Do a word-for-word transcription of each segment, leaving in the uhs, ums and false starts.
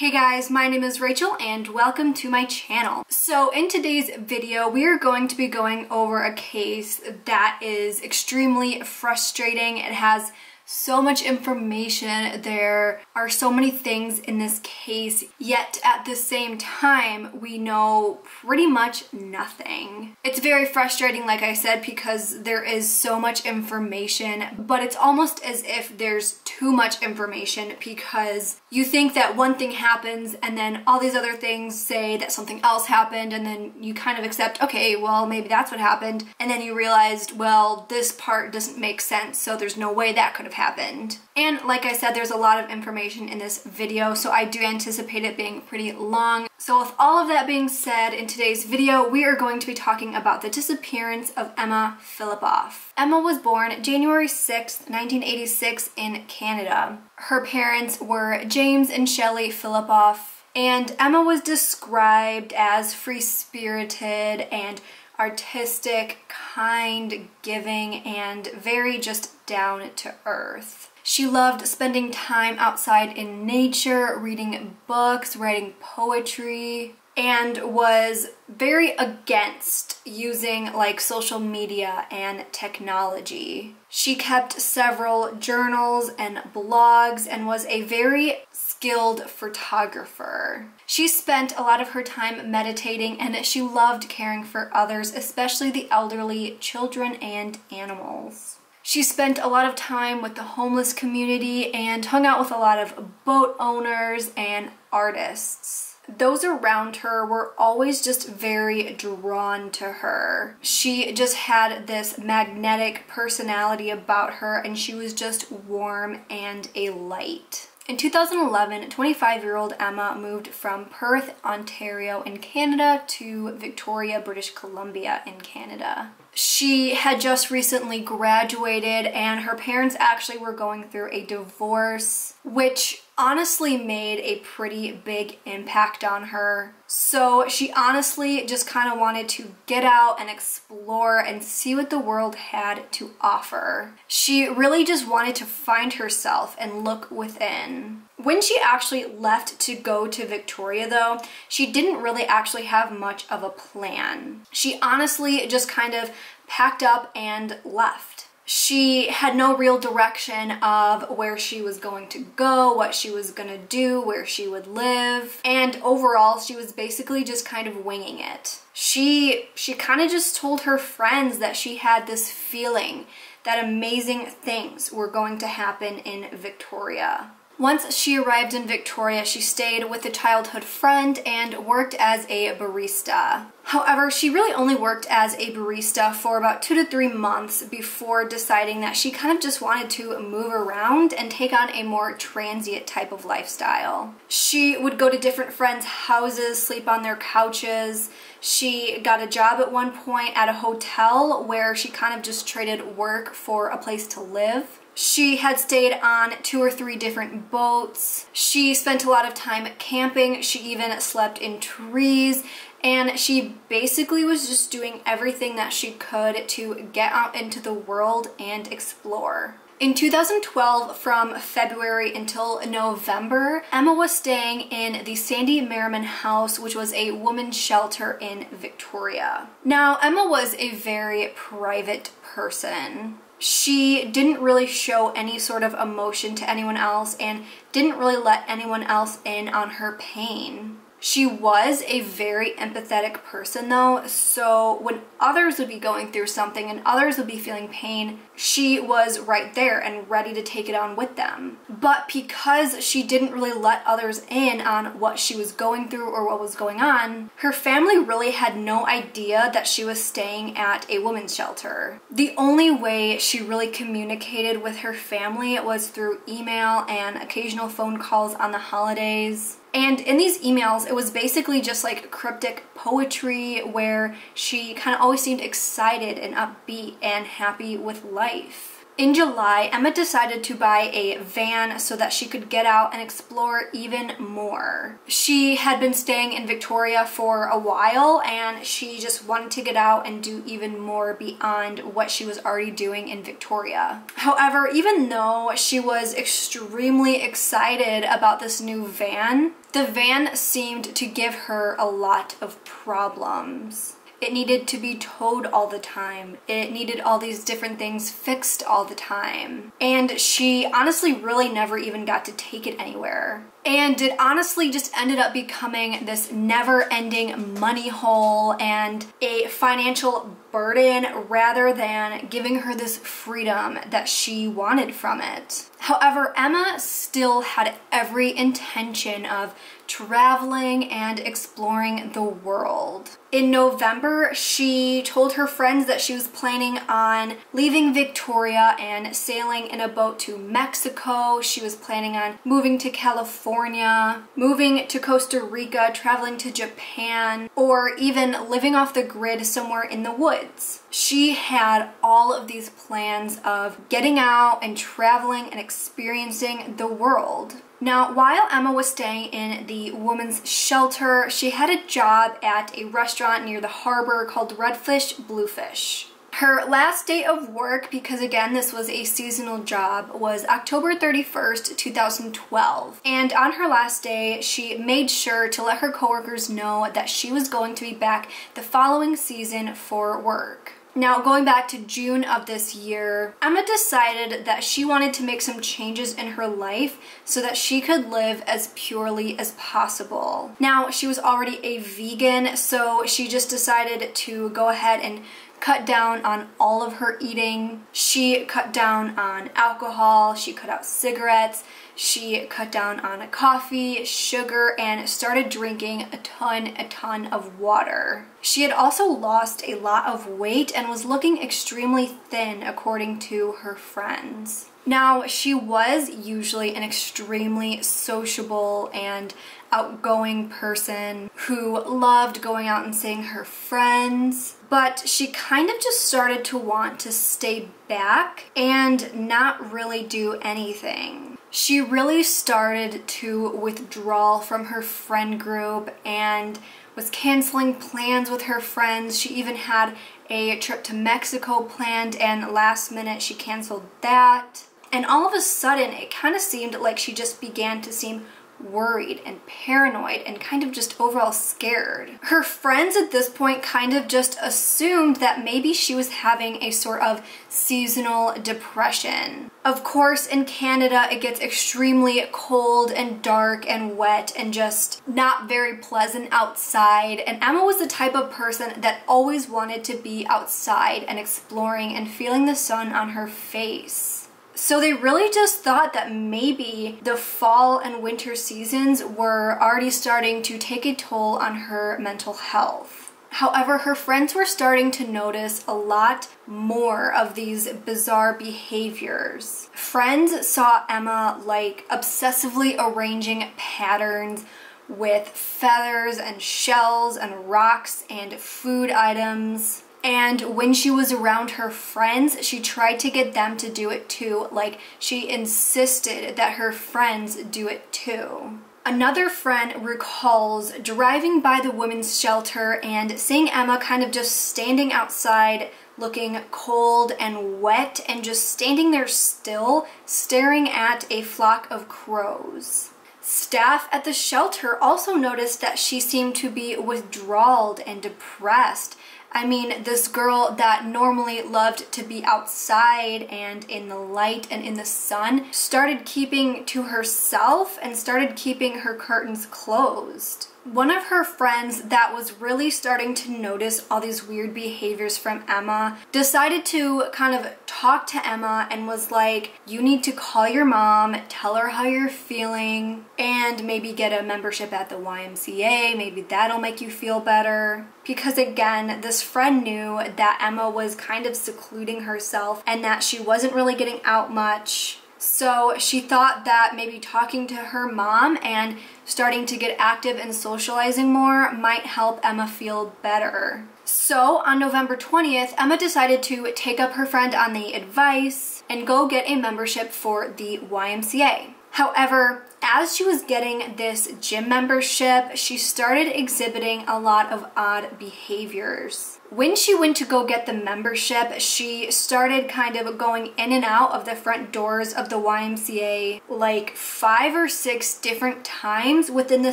Hey guys, my name is Rachel and welcome to my channel. So in today's video, we are going to be going over a case that is extremely frustrating. It has so much information. There are so many things in this case, yet at the same time, we know pretty much nothing. It's very frustrating, like I said, because there is so much information, but it's almost as if there's too much information because you think that one thing happens and then all these other things say that something else happened, and then you kind of accept, okay, well, maybe that's what happened. And then you realized, well, this part doesn't make sense, so there's no way that could have happened. And like I said, there's a lot of information in this video, so I do anticipate it being pretty long. So with all of that being said, in today's video, we are going to be talking about the disappearance of Emma Fillipoff. Emma was born January sixth, nineteen eighty-six in Canada. Her parents were James and Shelley Fillipoff, and Emma was described as free-spirited and artistic, kind, giving, and very just down to earth. She loved spending time outside in nature, reading books, writing poetry, and was very against using like social media and technology. She kept several journals and blogs and was a very skilled photographer. She spent a lot of her time meditating, and she loved caring for others, especially the elderly, children, and animals. She spent a lot of time with the homeless community and hung out with a lot of boat owners and artists. Those around her were always just very drawn to her. She just had this magnetic personality about her, and she was just warm and a light. In two thousand eleven, twenty-five-year-old Emma moved from Perth, Ontario in Canada to Victoria, British Columbia in Canada. She had just recently graduated, and her parents actually were going through a divorce, which honestly made a pretty big impact on her. So she honestly just kind of wanted to get out and explore and see what the world had to offer. She really just wanted to find herself and look within. When she actually left to go to Victoria, though, she didn't really actually have much of a plan. She honestly just kind of packed up and left. She had no real direction of where she was going to go, what she was going to do, where she would live, and overall, she was basically just kind of winging it. She, she kind of just told her friends that she had this feeling that amazing things were going to happen in Victoria. Once she arrived in Victoria, she stayed with a childhood friend and worked as a barista. However, she really only worked as a barista for about two to three months before deciding that she kind of just wanted to move around and take on a more transient type of lifestyle. She would go to different friends' houses, sleep on their couches. She got a job at one point at a hotel where she kind of just traded work for a place to live. She had stayed on two or three different boats. She spent a lot of time camping. She even slept in trees. And she basically was just doing everything that she could to get out into the world and explore. In two thousand twelve, from February until November, Emma was staying in the Sandy Merriman House, which was a women's shelter in Victoria. Now, Emma was a very private person. She didn't really show any sort of emotion to anyone else and didn't really let anyone else in on her pain. She was a very empathetic person, though, so when others would be going through something and others would be feeling pain, she was right there and ready to take it on with them. But because she didn't really let others in on what she was going through or what was going on, her family really had no idea that she was staying at a women's shelter. The only way she really communicated with her family was through email and occasional phone calls on the holidays. And in these emails, it was basically just like cryptic poetry where she kind of always seemed excited and upbeat and happy with life. In July, Emma decided to buy a van so that she could get out and explore even more. She had been staying in Victoria for a while and she just wanted to get out and do even more beyond what she was already doing in Victoria. However, even though she was extremely excited about this new van, the van seemed to give her a lot of problems. It needed to be towed all the time. It needed all these different things fixed all the time. And she honestly really never even got to take it anywhere. And it honestly just ended up becoming this never-ending money hole and a financial burden rather than giving her this freedom that she wanted from it. However, Emma still had every intention of traveling and exploring the world. In November, she told her friends that she was planning on leaving Victoria and sailing in a boat to Mexico. She was planning on moving to California. California, moving to Costa Rica, traveling to Japan, or even living off the grid somewhere in the woods. She had all of these plans of getting out and traveling and experiencing the world. Now, while Emma was staying in the woman's shelter, she had a job at a restaurant near the harbor called Redfish Bluefish. Her last day of work, because again this was a seasonal job, was October thirty-first, two thousand twelve. And on her last day, she made sure to let her coworkers know that she was going to be back the following season for work. Now, going back to June of this year, Emma decided that she wanted to make some changes in her life so that she could live as purely as possible. Now, she was already a vegan, so she just decided to go ahead and cut down on all of her eating. She cut down on alcohol, she cut out cigarettes, she cut down on coffee, sugar, and started drinking a ton, a ton of water. She had also lost a lot of weight and was looking extremely thin, according to her friends. Now, she was usually an extremely sociable and outgoing person who loved going out and seeing her friends, but she kind of just started to want to stay back and not really do anything. She really started to withdraw from her friend group and was canceling plans with her friends. She even had a trip to Mexico planned and last minute she canceled that. And all of a sudden it kind of seemed like she just began to seem worried and paranoid and kind of just overall scared. Her friends at this point kind of just assumed that maybe she was having a sort of seasonal depression. Of course, in Canada, it gets extremely cold and dark and wet and just not very pleasant outside, and Emma was the type of person that always wanted to be outside and exploring and feeling the sun on her face. So they really just thought that maybe the fall and winter seasons were already starting to take a toll on her mental health. However, her friends were starting to notice a lot more of these bizarre behaviors. Friends saw Emma like obsessively arranging patterns with feathers and shells and rocks and food items. And when she was around her friends, she tried to get them to do it too. Like, she insisted that her friends do it too. Another friend recalls driving by the women's shelter and seeing Emma kind of just standing outside, looking cold and wet, and just standing there still, staring at a flock of crows. Staff at the shelter also noticed that she seemed to be withdrawled and depressed. I mean, this girl that normally loved to be outside and in the light and in the sun started keeping to herself and started keeping her curtains closed. One of her friends that was really starting to notice all these weird behaviors from Emma decided to kind of talk to Emma and was like, you need to call your mom, tell her how you're feeling, and maybe get a membership at the Y M C A. Maybe that'll make you feel better. Because again, this friend knew that Emma was kind of secluding herself and that she wasn't really getting out much. So she thought that maybe talking to her mom and starting to get active and socializing more might help Emma feel better. So on November twentieth, Emma decided to take up her friend on the advice and go get a membership for the Y M C A. However, as she was getting this gym membership, she started exhibiting a lot of odd behaviors. When she went to go get the membership, she started kind of going in and out of the front doors of the Y M C A like five or six different times within the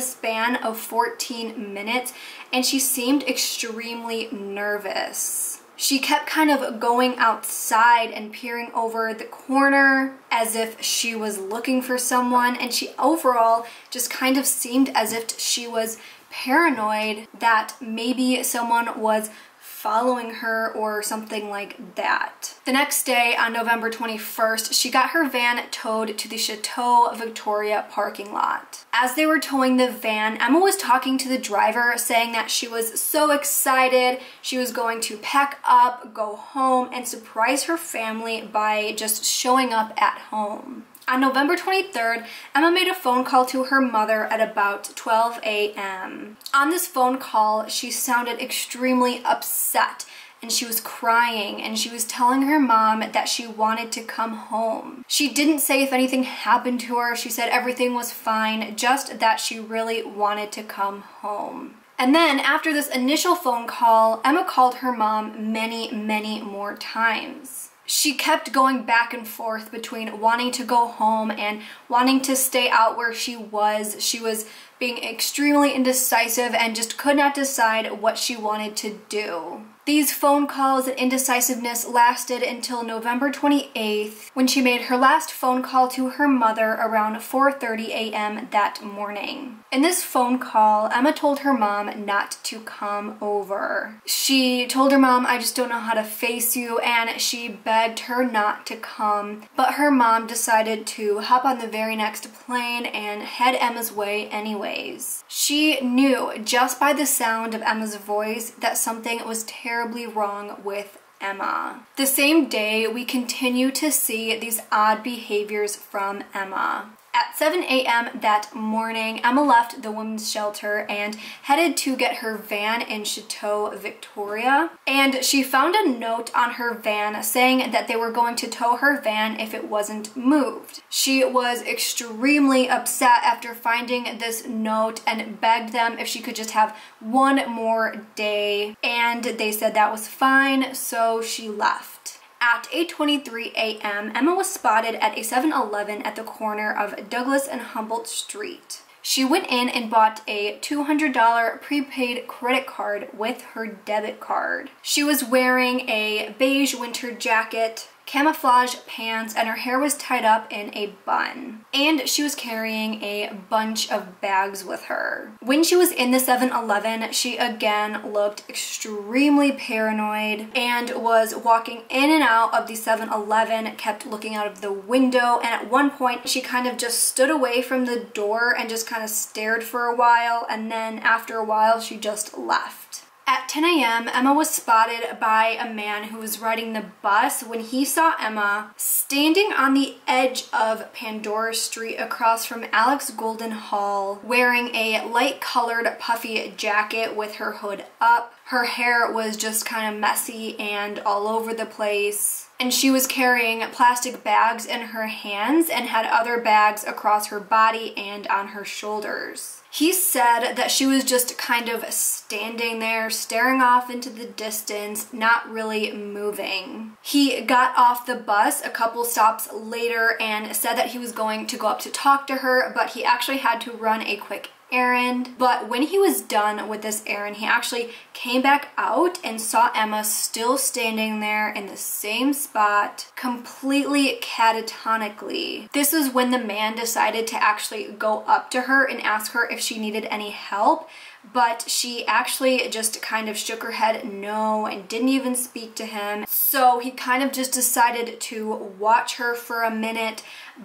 span of fourteen minutes, and she seemed extremely nervous. She kept kind of going outside and peering over the corner as if she was looking for someone, and she overall just kind of seemed as if she was paranoid that maybe someone was following her or something like that. The next day, on November twenty-first, she got her van towed to the Chateau Victoria parking lot. As they were towing the van, Emma was talking to the driver, saying that she was so excited, she was going to pack up, go home, and surprise her family by just showing up at home. On November twenty-third, Emma made a phone call to her mother at about twelve A M On this phone call, she sounded extremely upset, and she was crying, and she was telling her mom that she wanted to come home. She didn't say if anything happened to her. She said everything was fine, just that she really wanted to come home. And then after this initial phone call, Emma called her mom many, many more times. She kept going back and forth between wanting to go home and wanting to stay out where she was. She was being extremely indecisive and just could not decide what she wanted to do. These phone calls and indecisiveness lasted until November twenty-eighth, when she made her last phone call to her mother around four thirty A M that morning. In this phone call, Emma told her mom not to come over. She told her mom, "I just don't know how to face you," and she begged her not to come. But her mom decided to hop on the very next plane and head Emma's way anyways. She knew just by the sound of Emma's voice that something was terrible. terribly wrong with Emma. The same day, we continue to see these odd behaviors from Emma. At seven A M that morning, Emma left the women's shelter and headed to get her van in Chateau Victoria. And she found a note on her van saying that they were going to tow her van if it wasn't moved. She was extremely upset after finding this note and begged them if she could just have one more day. And they said that was fine, so she left. At eight twenty-three A M, Emma was spotted at a seven eleven at the corner of Douglas and Humboldt Street. She went in and bought a two hundred dollar prepaid credit card with her debit card. She was wearing a beige winter jacket, camouflage pants, and her hair was tied up in a bun. And she was carrying a bunch of bags with her. When she was in the seven eleven, she again looked extremely paranoid and was walking in and out of the seven eleven, kept looking out of the window, and at one point she kind of just stood away from the door and just kind of stared for a while, and then after a while she just left. At ten A M, Emma was spotted by a man who was riding the bus when he saw Emma standing on the edge of Pandora Street across from Alex Golden Hall, wearing a light-colored puffy jacket with her hood up. Her hair was just kind of messy and all over the place. And she was carrying plastic bags in her hands and had other bags across her body and on her shoulders. He said that she was just kind of standing there, staring off into the distance, not really moving. He got off the bus a couple stops later and said that he was going to go up to talk to her, but he actually had to run a quick errand. But when he was done with this errand, he actually came back out and saw Emma still standing there in the same spot, completely catatonically. This is when the man decided to actually go up to her and ask her if she needed any help, but she actually just kind of shook her head no and didn't even speak to him. So he kind of just decided to watch her for a minute,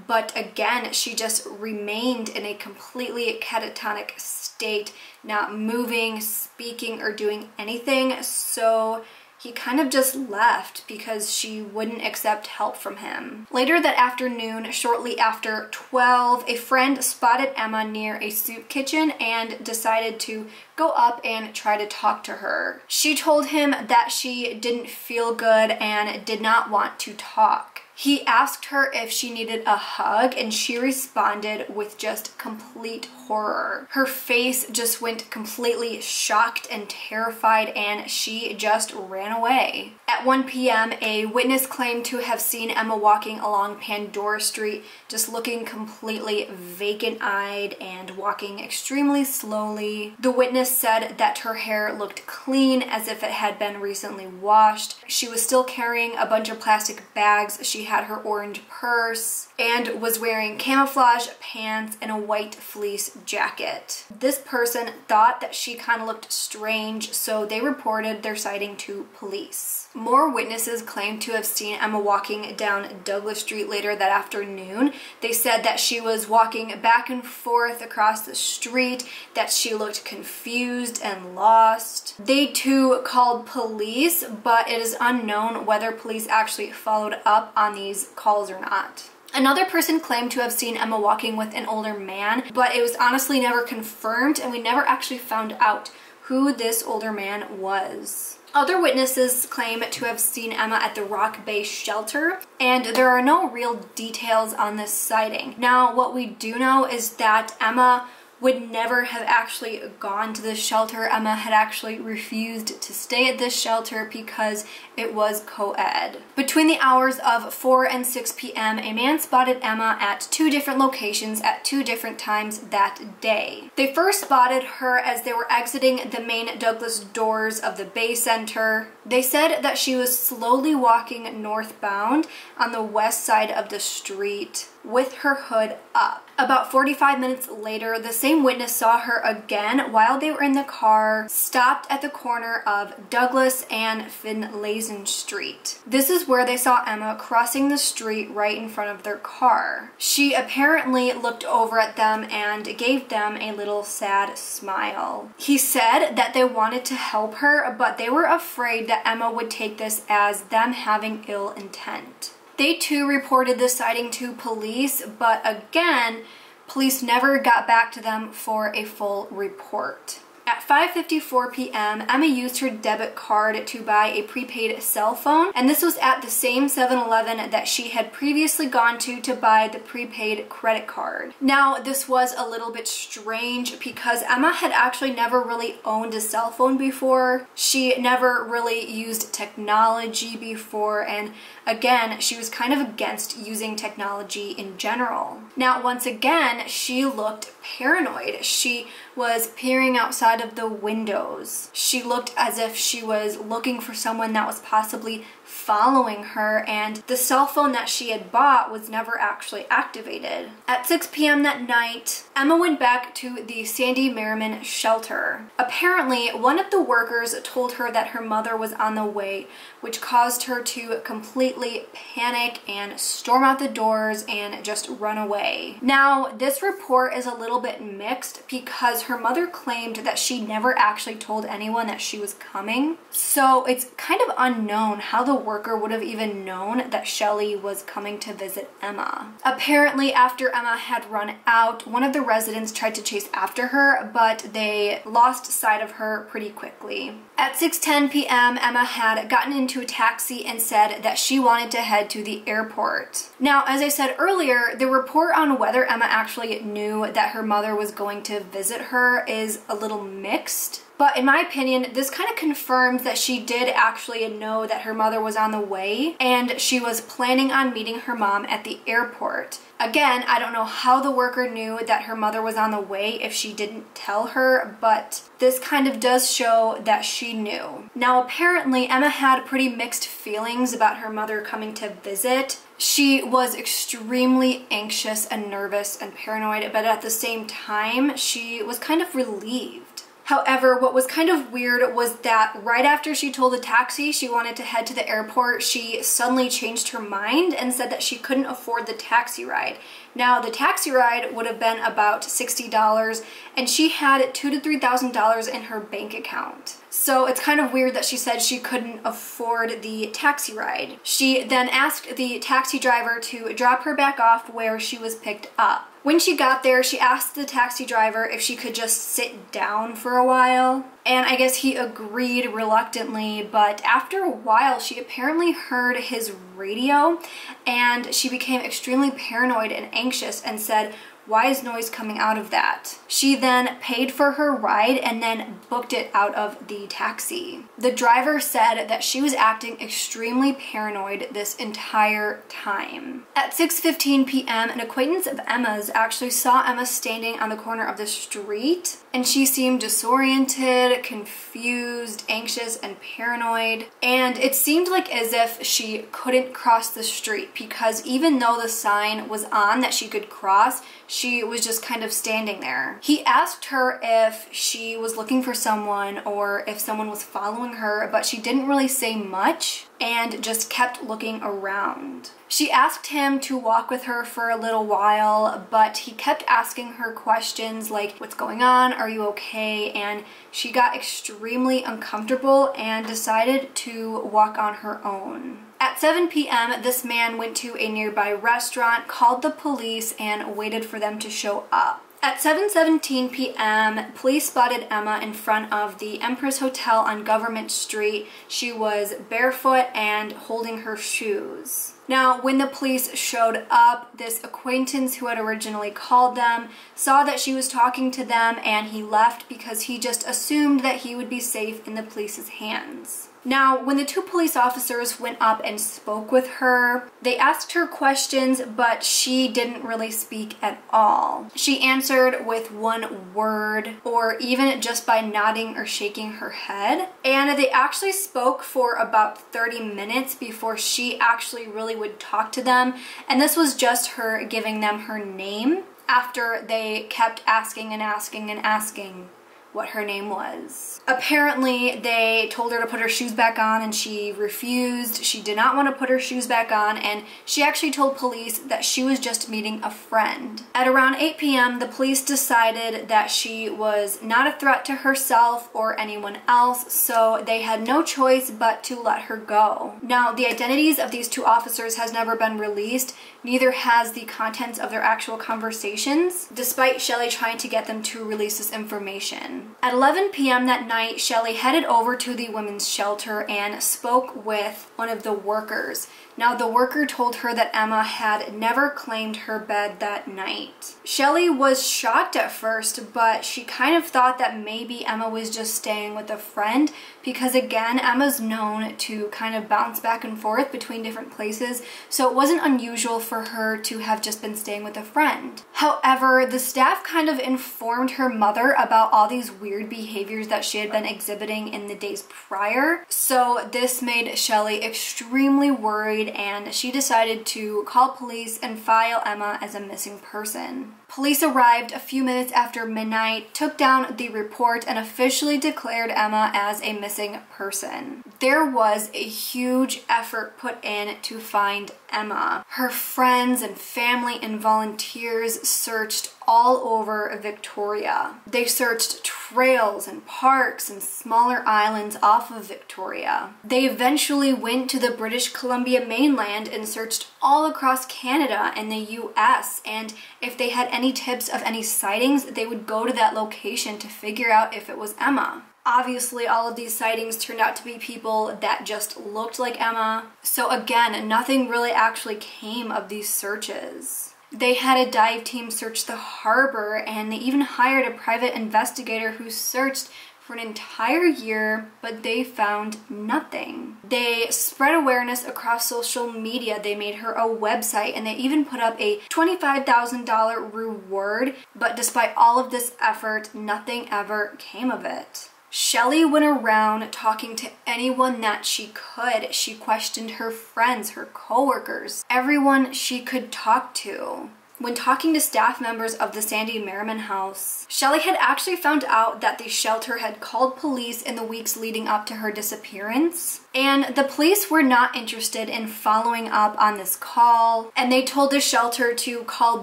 but again, she just remained in a completely catatonic state, not moving, speaking, or doing anything. So he kind of just left because she wouldn't accept help from him. Later that afternoon, shortly after twelve, a friend spotted Emma near a soup kitchen and decided to go up and try to talk to her. She told him that she didn't feel good and did not want to talk. He asked her if she needed a hug, and she responded with just complete horror. Her face just went completely shocked and terrified, and she just ran away. At one p m, a witness claimed to have seen Emma walking along Pandora Street, just looking completely vacant-eyed and walking extremely slowly. The witness said that her hair looked clean, as if it had been recently washed. She was still carrying a bunch of plastic bags. She had her orange purse and was wearing camouflage pants and a white fleece jacket. This person thought that she kind of looked strange, so they reported their sighting to police. More witnesses claimed to have seen Emma walking down Douglas Street later that afternoon. They said that she was walking back and forth across the street, that she looked confused and lost. They too called police, but it is unknown whether police actually followed up on these calls or not. Another person claimed to have seen Emma walking with an older man, but it was honestly never confirmed, and we never actually found out who this older man was. Other witnesses claim to have seen Emma at the Rock Bay shelter, and there are no real details on this sighting. Now, what we do know is that Emma would never have actually gone to this shelter. Emma had actually refused to stay at this shelter because it was co-ed. Between the hours of four and six p m, a man spotted Emma at two different locations at two different times that day. They first spotted her as they were exiting the main Douglas doors of the Bay Center. They said that she was slowly walking northbound on the west side of the street with her hood up. About forty-five minutes later, the same witness saw her again while they were in the car, stopped at the corner of Douglas and Finlayson Street. This is where they saw Emma crossing the street right in front of their car. She apparently looked over at them and gave them a little sad smile. He said that they wanted to help her, but they were afraid that Emma would take this as them having ill intent. They too reported the sighting to police, but again, police never got back to them for a full report. At five fifty-four p m, Emma used her debit card to buy a prepaid cell phone, and this was at the same seven eleven that she had previously gone to to buy the prepaid credit card. Now, this was a little bit strange because Emma had actually never really owned a cell phone before. She never really used technology before, and again, she was kind of against using technology in general. Now, once again, she looked paranoid. She was peering outside of the windows. She looked as if she was looking for someone that was possibly following her, and the cell phone that she had bought was never actually activated. At six p m that night, Emma went back to the Sandy Merriman shelter. Apparently, one of the workers told her that her mother was on the way, which caused her to completely panic and storm out the doors and just run away. Now, this report is a little bit mixed because her mother claimed that she never actually told anyone that she was coming, so it's kind of unknown how the worker would have even known that Shelley was coming to visit Emma. Apparently, after Emma had run out, one of the residents tried to chase after her, but they lost sight of her pretty quickly. At six ten p m, Emma had gotten into a taxi and said that she wanted to head to the airport. Now, as I said earlier, the report on whether Emma actually knew that her mother was going to visit her is a little mixed. But in my opinion, this kind of confirms that she did actually know that her mother was on the way, and she was planning on meeting her mom at the airport. Again, I don't know how the worker knew that her mother was on the way if she didn't tell her, but this kind of does show that she knew. Now, apparently, Emma had pretty mixed feelings about her mother coming to visit. She was extremely anxious and nervous and paranoid, but at the same time, she was kind of relieved. However, what was kind of weird was that right after she told a taxi she wanted to head to the airport, she suddenly changed her mind and said that she couldn't afford the taxi ride. Now, the taxi ride would have been about sixty dollars, and she had two to three thousand dollars in her bank account. So it's kind of weird that she said she couldn't afford the taxi ride. She then asked the taxi driver to drop her back off where she was picked up. When she got there, she asked the taxi driver if she could just sit down for a while, and I guess he agreed reluctantly, but after a while she apparently heard his radio and she became extremely paranoid and anxious and said, "Why is noise coming out of that?" She then paid for her ride and then booked it out of the taxi. The driver said that she was acting extremely paranoid this entire time. At six fifteen p m, an acquaintance of Emma's actually saw Emma standing on the corner of the street, and she seemed disoriented, confused, anxious, and paranoid. And it seemed like as if she couldn't cross the street, because even though the sign was on that she could cross, she was just kind of standing there. He asked her if she was looking for someone or if someone was following her, but she didn't really say much and just kept looking around. She asked him to walk with her for a little while, but he kept asking her questions like, "What's going on? Are you okay?" And she got extremely uncomfortable and decided to walk on her own. At seven p m, this man went to a nearby restaurant, called the police, and waited for them to show up. At seven seventeen p m, police spotted Emma in front of the Empress Hotel on Government Street. She was barefoot and holding her shoes. Now, when the police showed up, this acquaintance who had originally called them saw that she was talking to them, and he left because he just assumed that he would be safe in the police's hands. Now, when the two police officers went up and spoke with her, they asked her questions, but she didn't really speak at all. She answered with one word, or even just by nodding or shaking her head. And they actually spoke for about thirty minutes before she actually really would talk to them. And this was just her giving them her name after they kept asking and asking and asking what her name was. Apparently, they told her to put her shoes back on and she refused. She did not want to put her shoes back on, and she actually told police that she was just meeting a friend. At around eight p m, the police decided that she was not a threat to herself or anyone else, so they had no choice but to let her go. Now, the identities of these two officers has never been released. Neither has the contents of their actual conversations, despite Shelley trying to get them to release this information. At eleven p m that night, Shelley headed over to the women's shelter and spoke with one of the workers. Now, the worker told her that Emma had never claimed her bed that night. Shelley was shocked at first, but she kind of thought that maybe Emma was just staying with a friend, because again, Emma's known to kind of bounce back and forth between different places, so it wasn't unusual for her to have just been staying with a friend. However, the staff kind of informed her mother about all these weird behaviors that she had been exhibiting in the days prior, so this made Shelley extremely worried, and she decided to call police and file Emma as a missing person. Police arrived a few minutes after midnight, took down the report, and officially declared Emma as a missing person. There was a huge effort put in to find Emma. Her friends and family and volunteers searched all over Victoria. They searched trails and parks and smaller islands off of Victoria. They eventually went to the British Columbia mainland and searched all across Canada and the U S, and if they had any tips of any sightings, they would go to that location to figure out if it was Emma. Obviously, all of these sightings turned out to be people that just looked like Emma. So again, nothing really actually came of these searches. They had a dive team search the harbor, and they even hired a private investigator who searched for an entire year, but they found nothing. They spread awareness across social media. They made her a website, and they even put up a twenty-five thousand dollar reward, but despite all of this effort, nothing ever came of it. Shelley went around talking to anyone that she could. She questioned her friends, her coworkers, everyone she could talk to. When talking to staff members of the Sandy Merriman House, Shelley had actually found out that the shelter had called police in the weeks leading up to her disappearance, and the police were not interested in following up on this call, and they told the shelter to call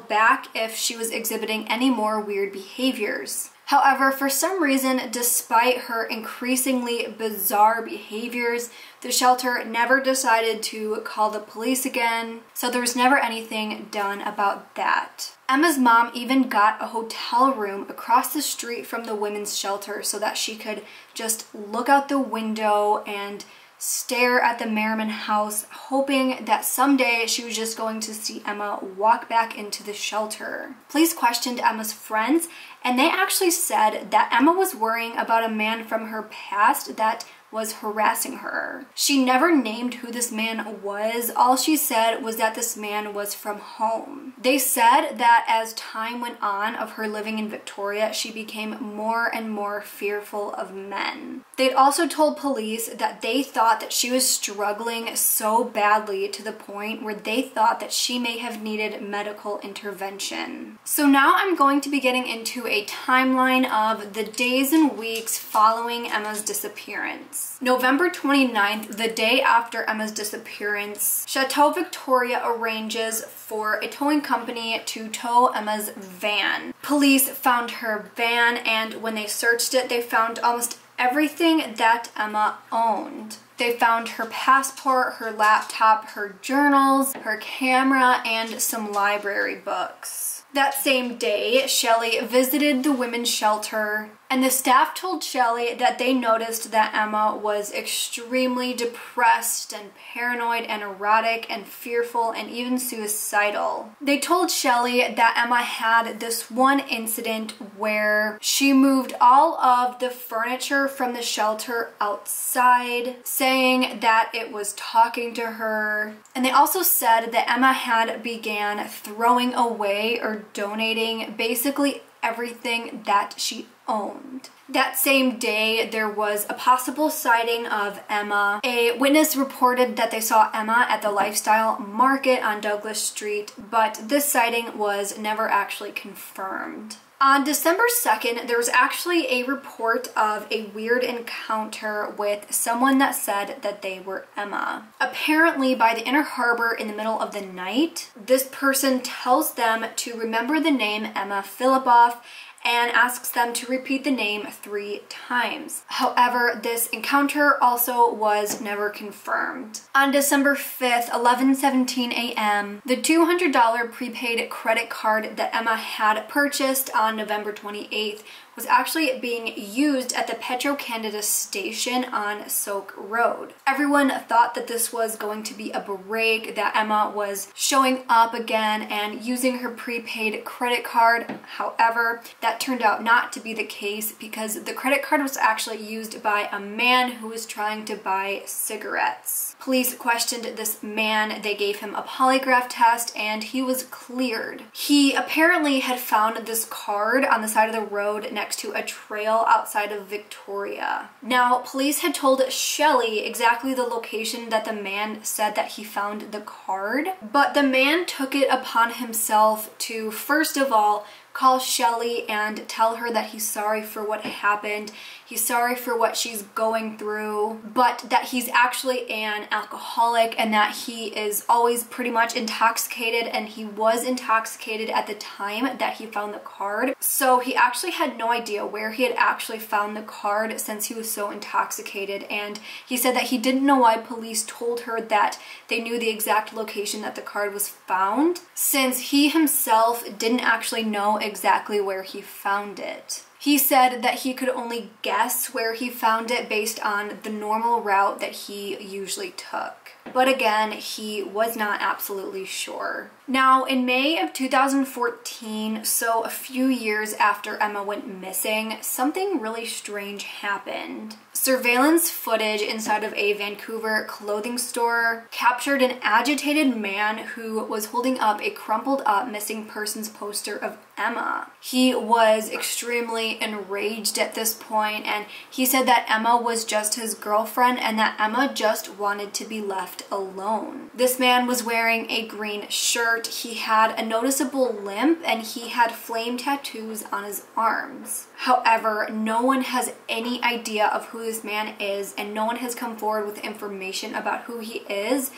back if she was exhibiting any more weird behaviors. However, for some reason, despite her increasingly bizarre behaviors, the shelter never decided to call the police again, so there was never anything done about that. Emma's mom even got a hotel room across the street from the women's shelter so that she could just look out the window and stare at the Merriman House, hoping that someday she was just going to see Emma walk back into the shelter. Police questioned Emma's friends, and they actually said that Emma was worrying about a man from her past that was harassing her. She never named who this man was. All she said was that this man was from home. They said that as time went on of her living in Victoria, she became more and more fearful of men. They'd also told police that they thought that she was struggling so badly to the point where they thought that she may have needed medical intervention. So now I'm going to be getting into a timeline of the days and weeks following Emma's disappearance. November twenty-ninth, the day after Emma's disappearance, Chateau Victoria arranges for a towing company to tow Emma's van. Police found her van, and when they searched it, they found almost everything that Emma owned. They found her passport, her laptop, her journals, her camera, and some library books. That same day, Shelley visited the women's shelter, and the staff told Shelley that they noticed that Emma was extremely depressed and paranoid and erotic and fearful and even suicidal. They told Shelley that Emma had this one incident where she moved all of the furniture from the shelter outside, saying that it was talking to her. And they also said that Emma had began throwing away or donating basically everything that she owned. That same day, there was a possible sighting of Emma. A witness reported that they saw Emma at the Lifestyle Market on Douglas Street, but this sighting was never actually confirmed. On December second, there was actually a report of a weird encounter with someone that said that they were Emma. Apparently, by the Inner Harbor in the middle of the night, this person tells them to remember the name Emma Fillipoff and asks them to repeat the name three times. However, this encounter also was never confirmed. On December fifth, eleven seventeen a m, the two hundred dollar prepaid credit card that Emma had purchased on November twenty-eighth was actually being used at the Petro Canada station on Soak Road. Everyone thought that this was going to be a break, that Emma was showing up again and using her prepaid credit card. However, that turned out not to be the case because the credit card was actually used by a man who was trying to buy cigarettes. Police questioned this man, they gave him a polygraph test, and he was cleared. He apparently had found this card on the side of the road next to a trail outside of Victoria. Now, police had told Shelley exactly the location that the man said that he found the card, but the man took it upon himself to, first of all, call Shelley and tell her that he's sorry for what happened, he's sorry for what she's going through, but that he's actually an alcoholic and that he is always pretty much intoxicated, and he was intoxicated at the time that he found the card. So he actually had no idea where he had actually found the card since he was so intoxicated, and he said that he didn't know why police told her that they knew the exact location that the card was found, since he himself didn't actually know exactly where he found it. He said that he could only guess where he found it based on the normal route that he usually took. But again, he was not absolutely sure. Now, in May of two thousand fourteen, so a few years after Emma went missing, something really strange happened. Surveillance footage inside of a Vancouver clothing store captured an agitated man who was holding up a crumpled up missing persons poster of Emma. He was extremely enraged at this point, and he said that Emma was just his girlfriend and that Emma just wanted to be left alone. This man was wearing a green shirt, he had a noticeable limp, and he had flame tattoos on his arms. However, no one has any idea of who this man is, and no one has come forward with information about who he is.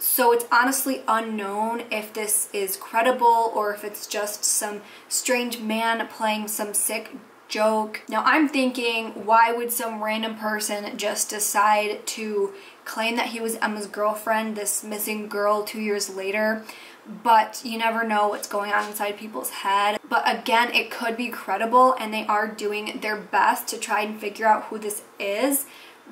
So it's honestly unknown if this is credible or if it's just some strange man playing some sick joke. Now I'm thinking, why would some random person just decide to claim that he was Emma's girlfriend, this missing girl, two years later? But you never know what's going on inside people's head. But again, it could be credible, and they are doing their best to try and figure out who this is,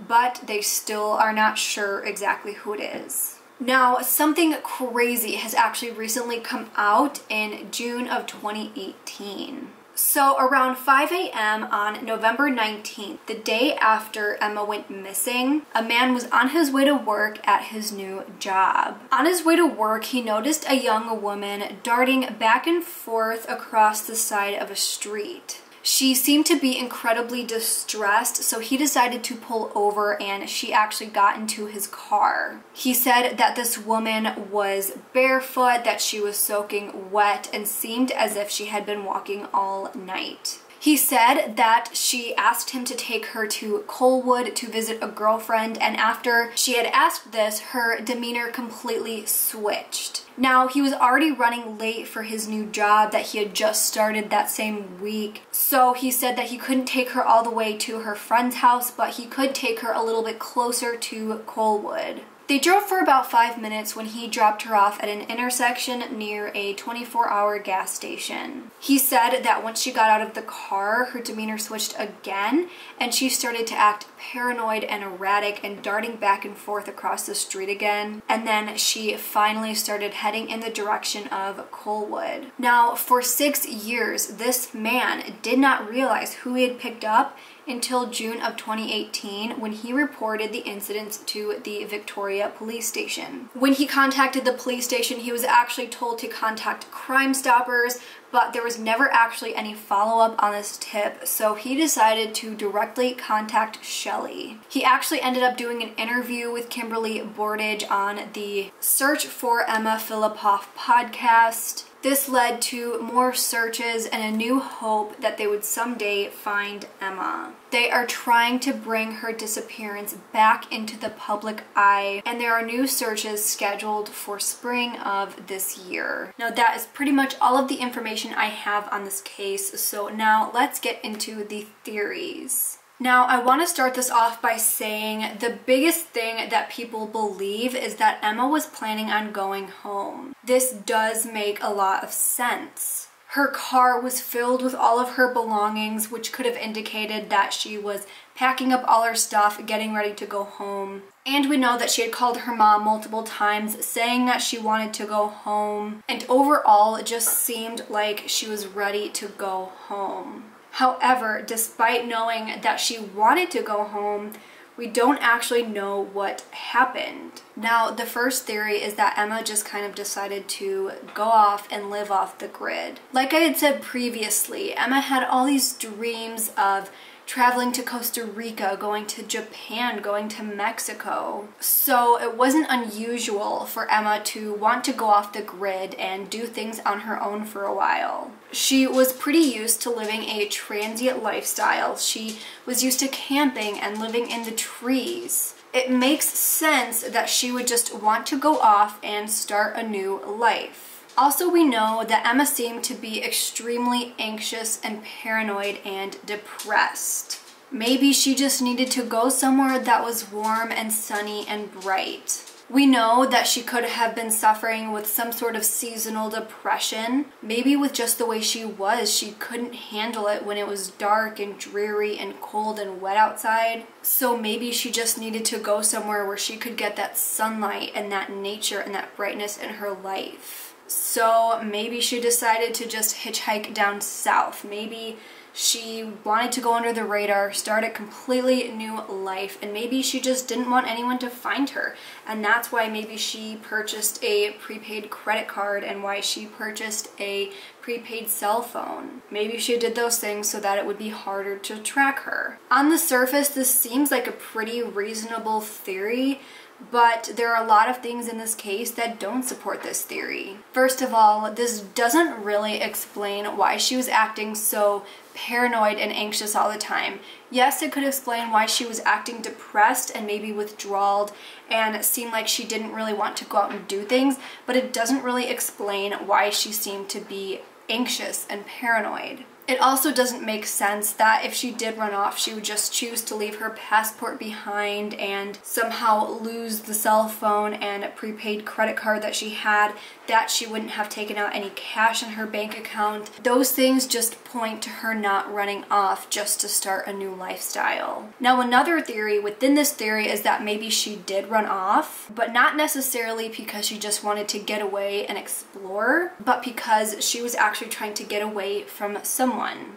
but they still are not sure exactly who it is. Now, something crazy has actually recently come out in June of twenty eighteen. So around five A M on November nineteenth, the day after Emma went missing, a man was on his way to work at his new job. On his way to work, he noticed a young woman darting back and forth across the side of a street. She seemed to be incredibly distressed, so he decided to pull over, and she actually got into his car. He said that this woman was barefoot, that she was soaking wet, and seemed as if she had been walking all night. He said that she asked him to take her to Colwood to visit a girlfriend, and after she had asked this, her demeanor completely switched. Now, he was already running late for his new job that he had just started that same week, so he said that he couldn't take her all the way to her friend's house, but he could take her a little bit closer to Colwood. They drove for about five minutes when he dropped her off at an intersection near a twenty-four hour gas station. He said that once she got out of the car, her demeanor switched again, and she started to act paranoid and erratic and darting back and forth across the street again. And then she finally started heading in the direction of Colwood. Now, for six years, this man did not realize who he had picked up until June of twenty eighteen, when he reported the incidents to the Victoria police station. When he contacted the police station, he was actually told to contact Crime Stoppers, but there was never actually any follow-up on this tip, so he decided to directly contact Shelley. He actually ended up doing an interview with Kimberly Bordage on the Search for Emma Fillipoff podcast. This led to more searches and a new hope that they would someday find Emma. They are trying to bring her disappearance back into the public eye, and there are new searches scheduled for spring of this year. Now, that is pretty much all of the information I have on this case, so now let's get into the theories. Now, I want to start this off by saying the biggest thing that people believe is that Emma was planning on going home. This does make a lot of sense. Her car was filled with all of her belongings, which could have indicated that she was packing up all her stuff, getting ready to go home. And we know that she had called her mom multiple times saying that she wanted to go home. And overall, it just seemed like she was ready to go home. However, despite knowing that she wanted to go home, we don't actually know what happened. Now, the first theory is that Emma just kind of decided to go off and live off the grid. Like I had said previously, Emma had all these dreams of traveling to Costa Rica, going to Japan, going to Mexico. So it wasn't unusual for Emma to want to go off the grid and do things on her own for a while. She was pretty used to living a transient lifestyle. She was used to camping and living in the trees. It makes sense that she would just want to go off and start a new life. Also, we know that Emma seemed to be extremely anxious and paranoid and depressed. Maybe she just needed to go somewhere that was warm and sunny and bright. We know that she could have been suffering with some sort of seasonal depression. Maybe with just the way she was, she couldn't handle it when it was dark and dreary and cold and wet outside. So maybe she just needed to go somewhere where she could get that sunlight and that nature and that brightness in her life. So maybe she decided to just hitchhike down south. Maybe She wanted to go under the radar, start a completely new life, and maybe she just didn't want anyone to find her. And that's why maybe she purchased a prepaid credit card and why she purchased a prepaid cell phone. Maybe she did those things so that it would be harder to track her. On the surface, this seems like a pretty reasonable theory, but there are a lot of things in this case that don't support this theory. First of all, this doesn't really explain why she was acting so paranoid and anxious all the time. Yes, it could explain why she was acting depressed and maybe withdrawled and seemed like she didn't really want to go out and do things, but it doesn't really explain why she seemed to be anxious and paranoid. It also doesn't make sense that if she did run off, she would just choose to leave her passport behind and somehow lose the cell phone and a prepaid credit card that she had, that she wouldn't have taken out any cash in her bank account. Those things just point to her not running off just to start a new lifestyle. Now, another theory within this theory is that maybe she did run off, but not necessarily because she just wanted to get away and explore, but because she was actually trying to get away from someone.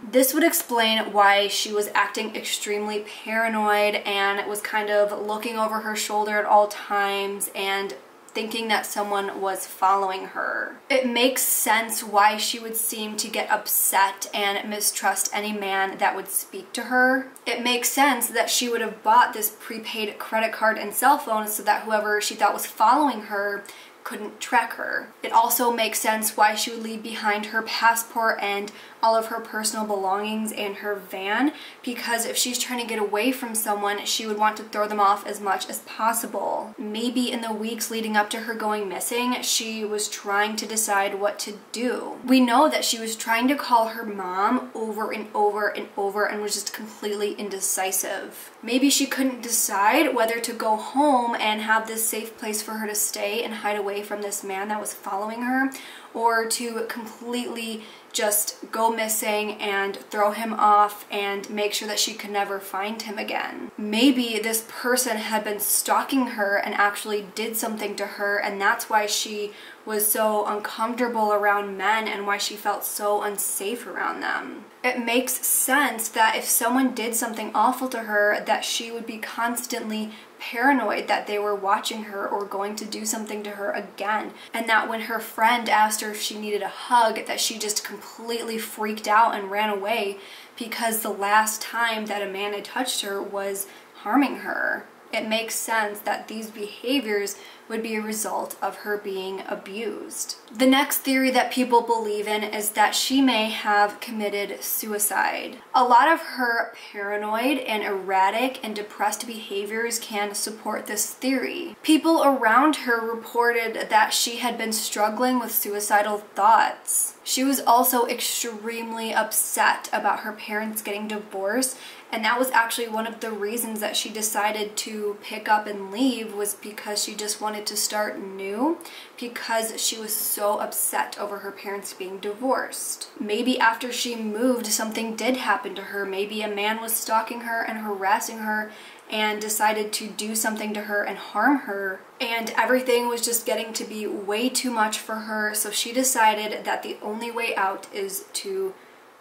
This would explain why she was acting extremely paranoid and was kind of looking over her shoulder at all times and thinking that someone was following her. It makes sense why she would seem to get upset and mistrust any man that would speak to her. It makes sense that she would have bought this prepaid credit card and cell phone so that whoever she thought was following her couldn't track her. It also makes sense why she would leave behind her passport and all of her personal belongings and her van, because if she's trying to get away from someone, she would want to throw them off as much as possible. Maybe in the weeks leading up to her going missing, she was trying to decide what to do. We know that she was trying to call her mom over and over and over and was just completely indecisive. Maybe she couldn't decide whether to go home and have this safe place for her to stay and hide away from this man that was following her, or to completely just go missing and throw him off and make sure that she could never find him again. Maybe this person had been stalking her and actually did something to her, and that's why she was so uncomfortable around men and why she felt so unsafe around them. It makes sense that if someone did something awful to her, that she would be constantly paranoid that they were watching her or going to do something to her again, and that when her friend asked her if she needed a hug, that she just completely freaked out and ran away because the last time that a man had touched her was harming her. It makes sense that these behaviors would be a result of her being abused. The next theory that people believe in is that she may have committed suicide. A lot of her paranoid and erratic and depressed behaviors can support this theory. People around her reported that she had been struggling with suicidal thoughts. She was also extremely upset about her parents getting divorced, and that was actually one of the reasons that she decided to pick up and leave, was because she just wanted to start new, because she was so upset over her parents being divorced. Maybe after she moved, something did happen to her. Maybe a man was stalking her and harassing her and decided to do something to her and harm her, and everything was just getting to be way too much for her, so she decided that the only way out is to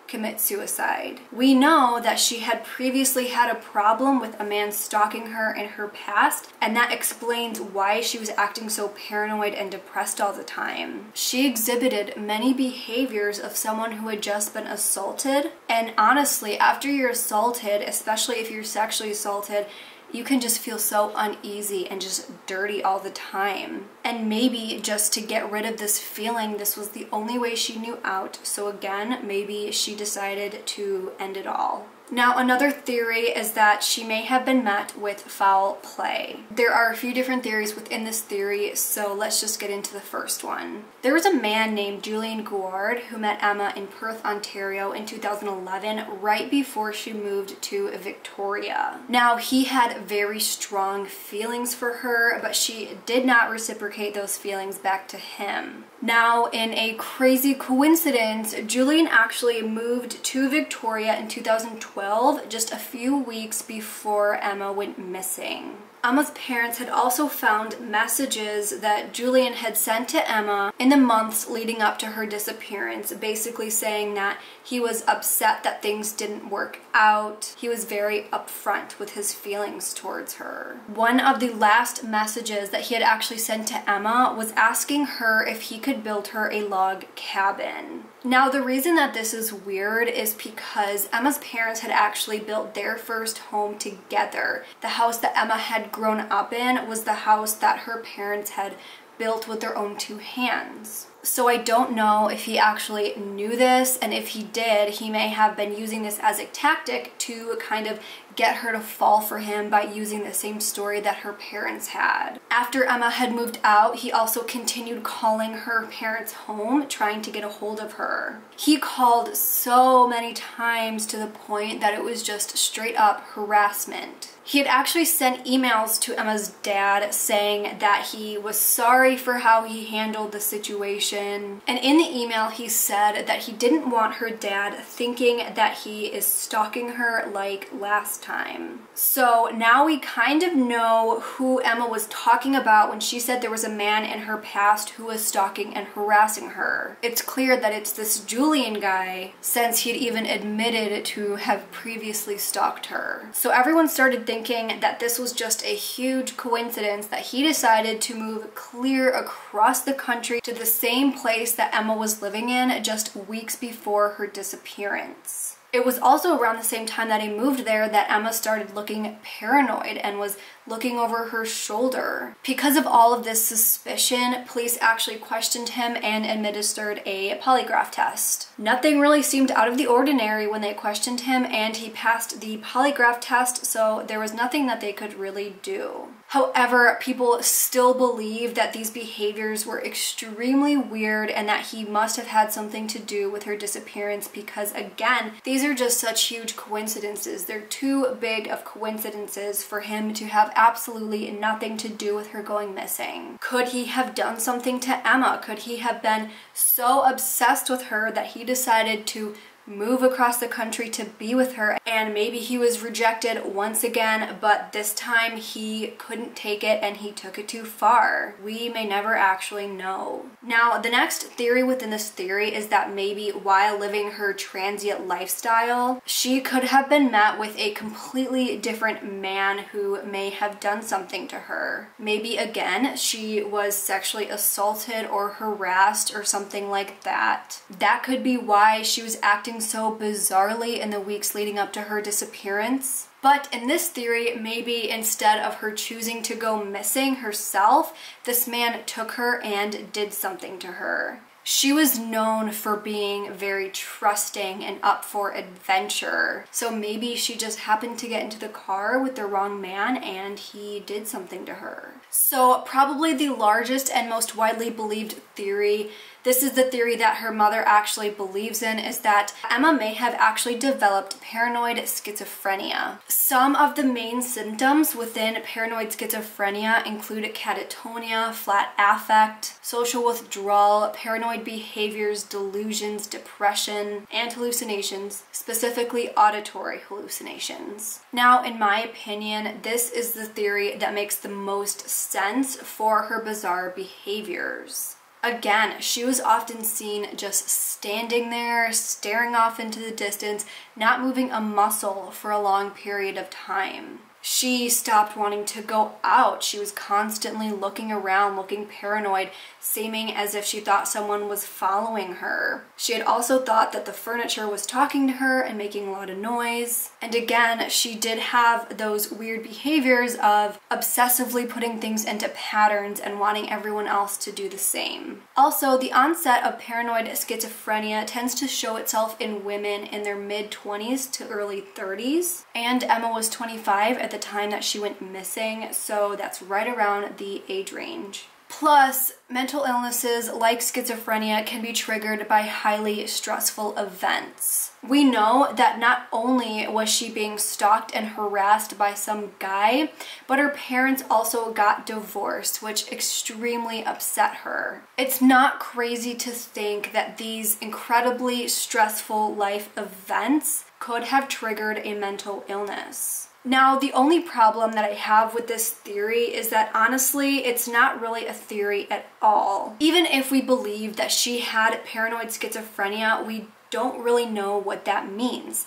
commit suicide. We know that she had previously had a problem with a man stalking her in her past, and that explains why she was acting so paranoid and depressed all the time. She exhibited many behaviors of someone who had just been assaulted, and honestly, after you're assaulted, especially if you're sexually assaulted, you can just feel so uneasy and just dirty all the time. And maybe just to get rid of this feeling, this was the only way she knew out. So again, maybe she decided to end it all. Now, another theory is that she may have been met with foul play. There are a few different theories within this theory, so let's just get into the first one. There was a man named Julian Gouard who met Emma in Perth, Ontario in two thousand eleven, right before she moved to Victoria. Now, he had very strong feelings for her, but she did not reciprocate those feelings back to him. Now, in a crazy coincidence, Julian actually moved to Victoria in two thousand twelve, just a few weeks before Emma went missing. Emma's parents had also found messages that Julian had sent to Emma in the months leading up to her disappearance, basically saying that he was upset that things didn't work out. He was very upfront with his feelings towards her. One of the last messages that he had actually sent to Emma was asking her if he could build her a log cabin. Now, the reason that this is weird is because Emma's parents had actually built their first home together. The house that Emma had grown up in was the house that her parents had built with their own two hands. So I don't know if he actually knew this, and if he did, he may have been using this as a tactic to kind of get her to fall for him by using the same story that her parents had. After Emma had moved out, he also continued calling her parents' home, trying to get a hold of her. He called so many times to the point that it was just straight up harassment. He had actually sent emails to Emma's dad saying that he was sorry for how he handled the situation. And in the email, he said that he didn't want her dad thinking that he is stalking her like last time. So now we kind of know who Emma was talking about when she said there was a man in her past who was stalking and harassing her. It's clear that it's this Julian guy, since he'd even admitted to have previously stalked her. So everyone started thinking that this was just a huge coincidence that he decided to move clear across the country to the same same place that Emma was living in just weeks before her disappearance. It was also around the same time that he moved there that Emma started looking paranoid and was looking over her shoulder. Because of all of this suspicion, police actually questioned him and administered a polygraph test. Nothing really seemed out of the ordinary when they questioned him, and he passed the polygraph test, so there was nothing that they could really do. However, people still believe that these behaviors were extremely weird and that he must have had something to do with her disappearance, because again, these are just such huge coincidences. They're too big of coincidences for him to have absolutely nothing to do with her going missing. Could he have done something to Emma? Could he have been so obsessed with her that he decided to move across the country to be with her, and maybe he was rejected once again, but this time he couldn't take it and he took it too far? We may never actually know. Now, the next theory within this theory is that maybe while living her transient lifestyle, she could have been met with a completely different man who may have done something to her. Maybe again, she was sexually assaulted or harassed or something like that. That could be why she was acting so bizarrely in the weeks leading up to her disappearance. But in this theory, maybe instead of her choosing to go missing herself, this man took her and did something to her. She was known for being very trusting and up for adventure, so maybe she just happened to get into the car with the wrong man and he did something to her. So probably the largest and most widely believed theory, this is the theory that her mother actually believes in, is that Emma may have actually developed paranoid schizophrenia. Some of the main symptoms within paranoid schizophrenia include catatonia, flat affect, social withdrawal, paranoid behaviors, delusions, depression, and hallucinations, specifically auditory hallucinations. Now, in my opinion, this is the theory that makes the most sense for her bizarre behaviors. Again, she was often seen just standing there, staring off into the distance, not moving a muscle for a long period of time. She stopped wanting to go out. She was constantly looking around, looking paranoid, seeming as if she thought someone was following her. She had also thought that the furniture was talking to her and making a lot of noise. And again, she did have those weird behaviors of obsessively putting things into patterns and wanting everyone else to do the same. Also, the onset of paranoid schizophrenia tends to show itself in women in their mid twenties to early thirties. And Emma was twenty-five at the time that she went missing, so that's right around the age range. Plus, mental illnesses like schizophrenia can be triggered by highly stressful events. We know that not only was she being stalked and harassed by some guy, but her parents also got divorced, which extremely upset her. It's not crazy to think that these incredibly stressful life events could have triggered a mental illness. Now, the only problem that I have with this theory is that honestly, it's not really a theory at all. Even if we believe that she had paranoid schizophrenia, we don't really know what that means.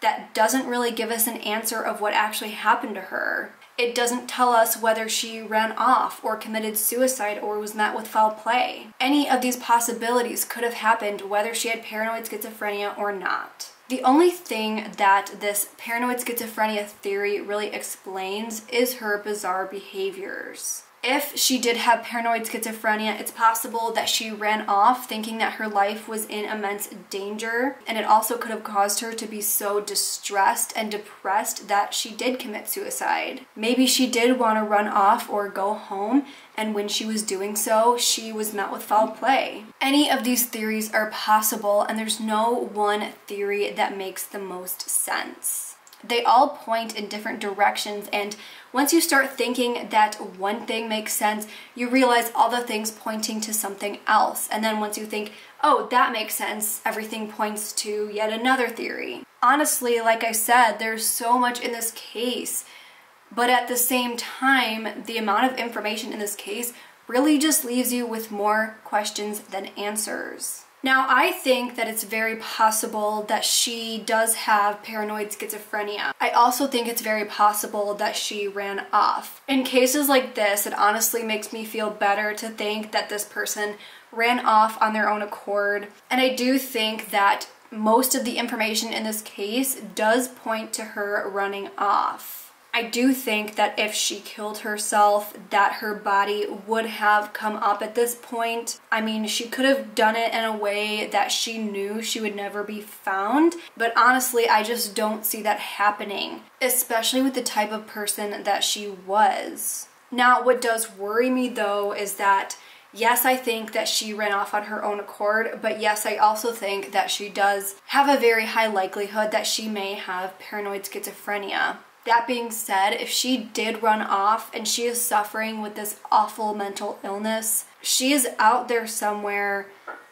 That doesn't really give us an answer of what actually happened to her. It doesn't tell us whether she ran off or committed suicide or was met with foul play. Any of these possibilities could have happened whether she had paranoid schizophrenia or not. The only thing that this paranoid schizophrenia theory really explains is her bizarre behaviors. If she did have paranoid schizophrenia, it's possible that she ran off thinking that her life was in immense danger, and it also could have caused her to be so distressed and depressed that she did commit suicide. Maybe she did want to run off or go home, and when she was doing so, she was met with foul play. Any of these theories are possible, and there's no one theory that makes the most sense. They all point in different directions, and once you start thinking that one thing makes sense, you realize all the things pointing to something else. And then once you think, oh, that makes sense, everything points to yet another theory. Honestly, like I said, there's so much in this case, but at the same time, the amount of information in this case really just leaves you with more questions than answers. Now, I think that it's very possible that she does have paranoid schizophrenia. I also think it's very possible that she ran off. In cases like this, it honestly makes me feel better to think that this person ran off on their own accord. And I do think that most of the information in this case does point to her running off. I do think that if she killed herself, that her body would have come up at this point. I mean, she could have done it in a way that she knew she would never be found, but honestly, I just don't see that happening, especially with the type of person that she was. Now, what does worry me though is that yes, I think that she ran off on her own accord, but yes, I also think that she does have a very high likelihood that she may have paranoid schizophrenia. That being said, if she did run off and she is suffering with this awful mental illness, she is out there somewhere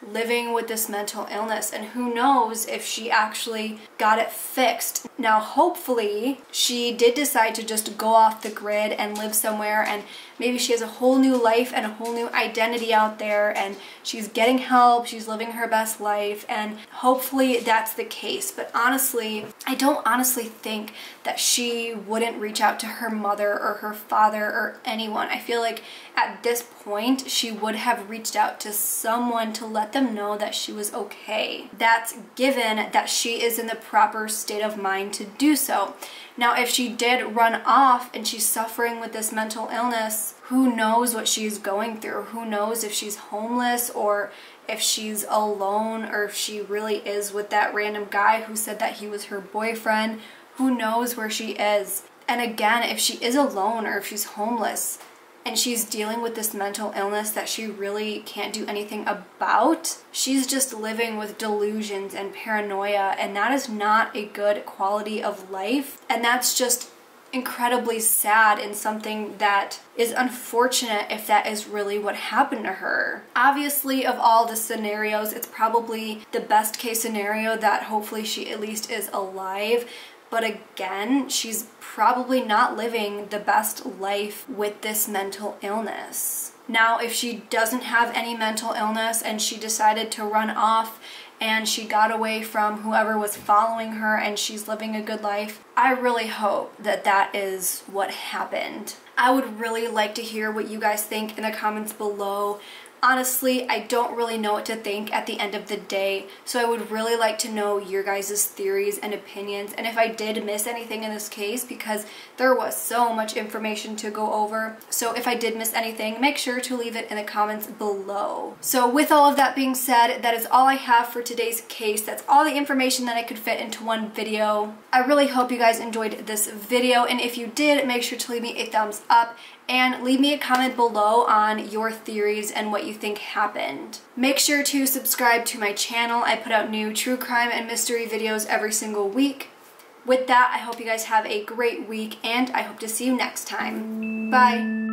living with this mental illness, and who knows if she actually got it fixed. Now, hopefully, she did decide to just go off the grid and live somewhere, and maybe she has a whole new life and a whole new identity out there, and she's getting help, she's living her best life, and hopefully that's the case. But honestly, I don't honestly think that she wouldn't reach out to her mother or her father or anyone. I feel like at this point, she would have reached out to someone to let them know that she was okay. That's given that she is in the proper state of mind to do so. Now, if she did run off and she's suffering with this mental illness, who knows what she's going through? Who knows if she's homeless or if she's alone or if she really is with that random guy who said that he was her boyfriend? Who knows where she is? And again, if she is alone or if she's homeless, and she's dealing with this mental illness that she really can't do anything about, she's just living with delusions and paranoia, and that is not a good quality of life. And that's just incredibly sad and something that is unfortunate if that is really what happened to her. Obviously, of all the scenarios, it's probably the best case scenario that hopefully she at least is alive. But again, she's probably not living the best life with this mental illness. Now, if she doesn't have any mental illness and she decided to run off and she got away from whoever was following her and she's living a good life, I really hope that that is what happened. I would really like to hear what you guys think in the comments below. Honestly, I don't really know what to think at the end of the day, so I would really like to know your guys' theories and opinions, and if I did miss anything in this case, because there was so much information to go over. So if I did miss anything, make sure to leave it in the comments below. So with all of that being said, that is all I have for today's case. That's all the information that I could fit into one video. I really hope you guys enjoyed this video, and if you did, make sure to leave me a thumbs up and leave me a comment below on your theories and what you think happened. Make sure to subscribe to my channel. I put out new true crime and mystery videos every single week. With that, I hope you guys have a great week, and I hope to see you next time. Bye!